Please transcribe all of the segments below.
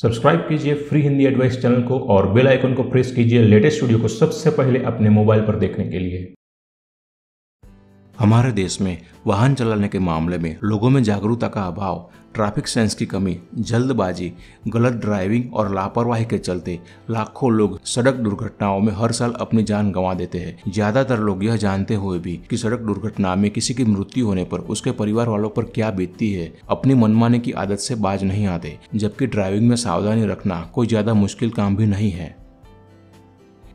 Subscribe कीजिए free Hindi advice channel को और बेल आइकन को प्रेस कीजिए लेटेस्ट वीडियो को सबसे पहले अपने मोबाइल पर देखने के लिए। हमारे देश में वाहन चलाने के मामले में लोगों में जागरूकता का अभाव, ट्रैफिक सेंस की कमी, जल्दबाजी, गलत ड्राइविंग और लापरवाही के चलते लाखों लोग सड़क दुर्घटनाओं में हर साल अपनी जान गंवा देते हैं। ज्यादातर लोग यह जानते हुए भी कि सड़क दुर्घटना में किसी की मृत्यु होने पर उसके परिवार वालों पर क्या बीतती है, अपनी मनमाने की आदत से बाज नहीं आते, जबकि ड्राइविंग में सावधानी रखना कोई ज्यादा मुश्किल काम भी नहीं है।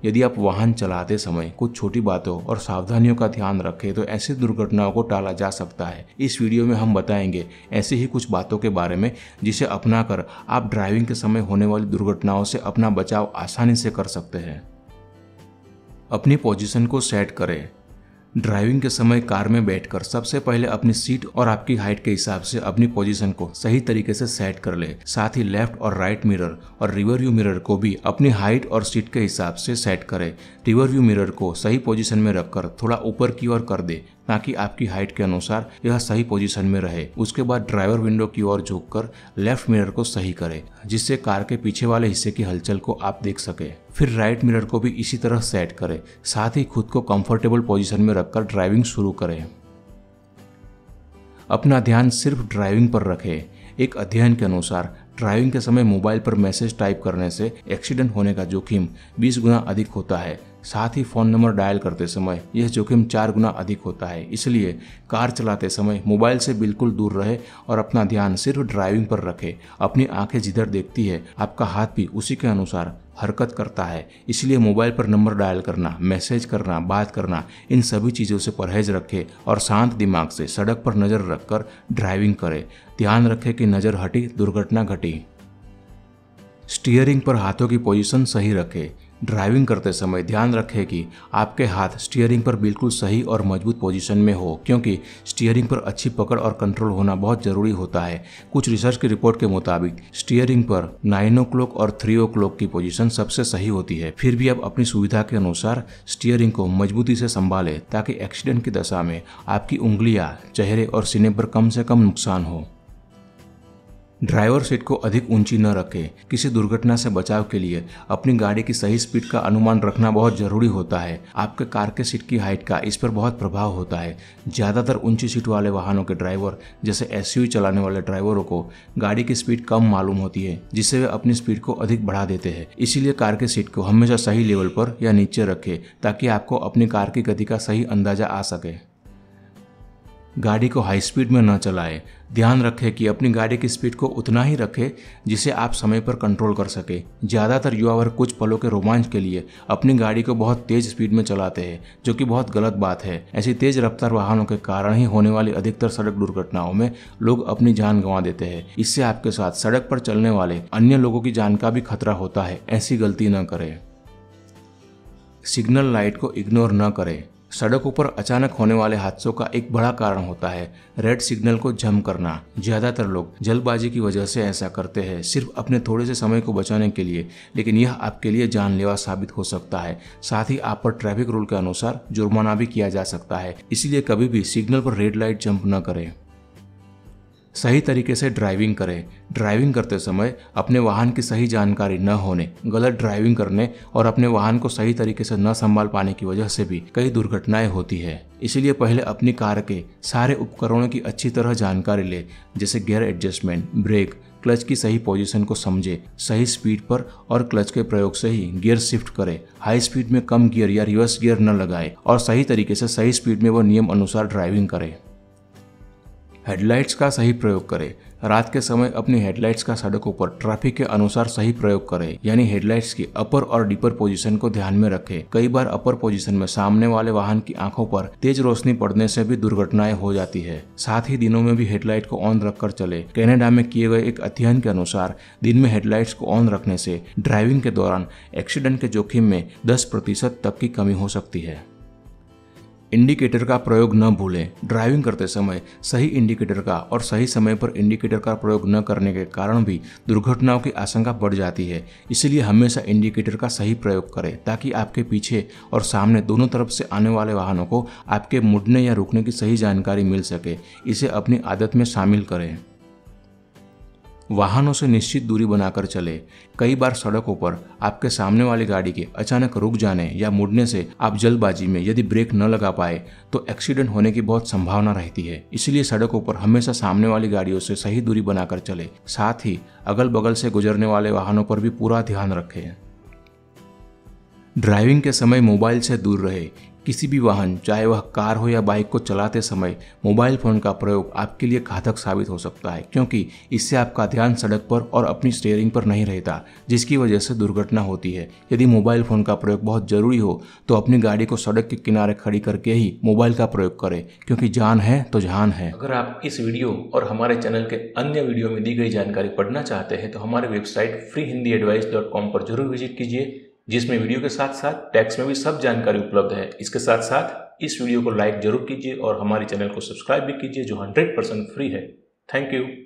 यदि आप वाहन चलाते समय कुछ छोटी बातों और सावधानियों का ध्यान रखें तो ऐसी दुर्घटनाओं को टाला जा सकता है। इस वीडियो में हम बताएंगे ऐसी ही कुछ बातों के बारे में जिसे अपनाकर आप ड्राइविंग के समय होने वाली दुर्घटनाओं से अपना बचाव आसानी से कर सकते हैं। अपनी पोजीशन को सेट करें। ड्राइविंग के समय कार में बैठकर सबसे पहले अपनी सीट और आपकी हाइट के हिसाब से अपनी पोजीशन को सही तरीके से सेट कर ले। साथ ही लेफ्ट और राइट मिरर और रियरव्यू मिरर को भी अपनी हाइट और सीट के हिसाब से सेट करें। रियरव्यू मिरर को सही पोजीशन में रखकर थोड़ा ऊपर की ओर कर दे ताकि आपकी हाइट के अनुसार यह सही पोजीशन में रहे। उसके बाद ड्राइवर विंडो की ओर झुककर लेफ्ट मिरर को सही करें जिससे कार के पीछे वाले हिस्से की हलचल को आप देख सके। फिर राइट मिरर को भी इसी तरह सेट करें। साथ ही खुद को कंफर्टेबल पोजीशन में रखकर ड्राइविंग शुरू करें। अपना ध्यान सिर्फ ड्राइविंग पर रखें। एक अध्ययन के अनुसार ड्राइविंग के समय मोबाइल पर मैसेज टाइप करने से एक्सीडेंट होने का जोखिम 20 गुना अधिक होता है। साथ ही फ़ोन नंबर डायल करते समय यह जोखिम 4 गुना अधिक होता है। इसलिए कार चलाते समय मोबाइल से बिल्कुल दूर रहे और अपना ध्यान सिर्फ ड्राइविंग पर रखें। अपनी आंखें जिधर देखती है आपका हाथ भी उसी के अनुसार हरकत करता है, इसलिए मोबाइल पर नंबर डायल करना, मैसेज करना, बात करना, इन सभी चीज़ों से परहेज रखें और शांत दिमाग से सड़क पर नज़र रखकर ड्राइविंग करें। ध्यान रखें कि नज़र हटी दुर्घटना घटी। स्टीयरिंग पर हाथों की पोजीशन सही रखें। ड्राइविंग करते समय ध्यान रखें कि आपके हाथ स्टीयरिंग पर बिल्कुल सही और मजबूत पोजीशन में हो, क्योंकि स्टीयरिंग पर अच्छी पकड़ और कंट्रोल होना बहुत ज़रूरी होता है। कुछ रिसर्च की रिपोर्ट के मुताबिक स्टीयरिंग पर 9 o'clock और 3 o'clock की पोजीशन सबसे सही होती है। फिर भी आप अपनी सुविधा के अनुसार स्टीयरिंग को मजबूती से संभालें ताकि एक्सीडेंट की दशा में आपकी उंगलियाँ, चेहरे और सीने पर कम से कम नुकसान हो। ड्राइवर सीट को अधिक ऊंची न रखें। किसी दुर्घटना से बचाव के लिए अपनी गाड़ी की सही स्पीड का अनुमान रखना बहुत ज़रूरी होता है। आपके कार के सीट की हाइट का इस पर बहुत प्रभाव होता है। ज़्यादातर ऊंची सीट वाले वाहनों के ड्राइवर जैसे एसयूवी चलाने वाले ड्राइवरों को गाड़ी की स्पीड कम मालूम होती है, जिससे वे अपनी स्पीड को अधिक बढ़ा देते हैं। इसीलिए कार के सीट को हमेशा सही लेवल पर या नीचे रखें ताकि आपको अपनी कार की गति का सही अंदाज़ा आ सके। गाड़ी को हाई स्पीड में न चलाएं। ध्यान रखें कि अपनी गाड़ी की स्पीड को उतना ही रखें जिसे आप समय पर कंट्रोल कर सकें। ज़्यादातर युवा वर्ग कुछ पलों के रोमांच के लिए अपनी गाड़ी को बहुत तेज़ स्पीड में चलाते हैं, जो कि बहुत गलत बात है। ऐसी तेज़ रफ्तार वाहनों के कारण ही होने वाली अधिकतर सड़क दुर्घटनाओं में लोग अपनी जान गंवा देते हैं। इससे आपके साथ सड़क पर चलने वाले अन्य लोगों की जान का भी खतरा होता है। ऐसी गलती न करें। सिग्नल लाइट को इग्नोर न करें। सड़कों पर अचानक होने वाले हादसों का एक बड़ा कारण होता है रेड सिग्नल को जंप करना। ज़्यादातर लोग जल्दबाजी की वजह से ऐसा करते हैं, सिर्फ अपने थोड़े से समय को बचाने के लिए, लेकिन यह आपके लिए जानलेवा साबित हो सकता है। साथ ही आप पर ट्रैफिक रूल के अनुसार जुर्माना भी किया जा सकता है। इसलिए कभी भी सिग्नल पर रेड लाइट जंप न करें। सही तरीके से ड्राइविंग करें। ड्राइविंग करते समय अपने वाहन की सही जानकारी न होने, गलत ड्राइविंग करने और अपने वाहन को सही तरीके से न संभाल पाने की वजह से भी कई दुर्घटनाएं होती है। इसलिए पहले अपनी कार के सारे उपकरणों की अच्छी तरह जानकारी लें, जैसे गियर एडजस्टमेंट, ब्रेक, क्लच की सही पोजीशन को समझें। सही स्पीड पर और क्लच के प्रयोग से ही गियर शिफ्ट करें। हाई स्पीड में कम गियर या रिवर्स गियर न लगाएं और सही तरीके से सही स्पीड में व नियम अनुसार ड्राइविंग करें। हेडलाइट्स का सही प्रयोग करें। रात के समय अपनी हेडलाइट्स का सड़कों पर ट्रैफिक के अनुसार सही प्रयोग करें, यानी हेडलाइट्स की अपर और डिपर पोजीशन को ध्यान में रखें। कई बार अपर पोजीशन में सामने वाले वाहन की आंखों पर तेज रोशनी पड़ने से भी दुर्घटनाएं हो जाती है। साथ ही दिनों में भी हेडलाइट को ऑन रखकर चले। कनाडा में किए गए एक अध्ययन के अनुसार दिन में हेडलाइट्स को ऑन रखने से ड्राइविंग के दौरान एक्सीडेंट के जोखिम में 10% तक की कमी हो सकती है। इंडिकेटर का प्रयोग न भूलें। ड्राइविंग करते समय सही इंडिकेटर का और सही समय पर इंडिकेटर का प्रयोग न करने के कारण भी दुर्घटनाओं की आशंका बढ़ जाती है। इसलिए हमेशा इंडिकेटर का सही प्रयोग करें ताकि आपके पीछे और सामने दोनों तरफ से आने वाले वाहनों को आपके मुड़ने या रुकने की सही जानकारी मिल सके। इसे अपनी आदत में शामिल करें। वाहनों से निश्चित दूरी बनाकर चले। कई बार सड़कों पर आपके सामने वाली गाड़ी के अचानक रुक जाने या मुड़ने से आप जल्दबाजी में यदि ब्रेक न लगा पाए तो एक्सीडेंट होने की बहुत संभावना रहती है। इसलिए सड़कों पर हमेशा सामने वाली गाड़ियों से सही दूरी बनाकर चले। साथ ही अगल बगल से गुजरने वाले वाहनों पर भी पूरा ध्यान रखें। ड्राइविंग के समय मोबाइल से दूर रहे। किसी भी वाहन, चाहे वह कार हो या बाइक को चलाते समय मोबाइल फ़ोन का प्रयोग आपके लिए घातक साबित हो सकता है, क्योंकि इससे आपका ध्यान सड़क पर और अपनी स्टीयरिंग पर नहीं रहता, जिसकी वजह से दुर्घटना होती है। यदि मोबाइल फ़ोन का प्रयोग बहुत ज़रूरी हो तो अपनी गाड़ी को सड़क के किनारे खड़ी करके ही मोबाइल का प्रयोग करें, क्योंकि जान है तो जहान है। अगर आप इस वीडियो और हमारे चैनल के अन्य वीडियो में दी गई जानकारी पढ़ना चाहते हैं तो हमारे वेबसाइट freehindiadvice.com पर जरूर विजिट कीजिए, जिसमें वीडियो के साथ साथ टेक्स्ट में भी सब जानकारी उपलब्ध है। इसके साथ साथ इस वीडियो को लाइक जरूर कीजिए और हमारे चैनल को सब्सक्राइब भी कीजिए, जो 100% फ्री है। Thank you.